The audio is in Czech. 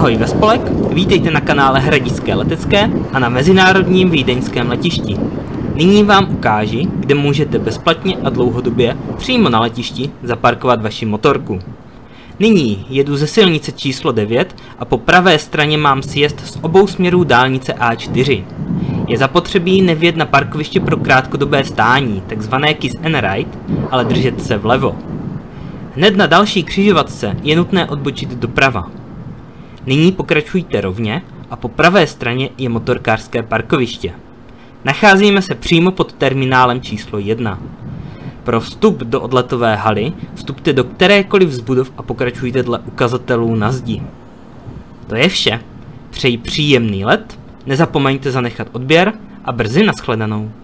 Ahoj ve spolek, vítejte na kanále Hradišťské letecké a na Mezinárodním vídeňském letišti. Nyní vám ukáži, kde můžete bezplatně a dlouhodobě přímo na letišti zaparkovat vaši motorku. Nyní jedu ze silnice číslo 9 a po pravé straně mám sjezd z obou směrů dálnice A4. Je zapotřebí nevět na parkoviště pro krátkodobé stání, takzvané Kiss and Ride, ale držet se vlevo. Hned na další křižovatce je nutné odbočit doprava. Nyní pokračujte rovně a po pravé straně je motorkářské parkoviště. Nacházíme se přímo pod terminálem číslo 1. Pro vstup do odletové haly vstupte do kterékoliv z budov a pokračujte dle ukazatelů na zdi. To je vše. Přeji příjemný let, nezapomeňte zanechat odběr a brzy nashledanou.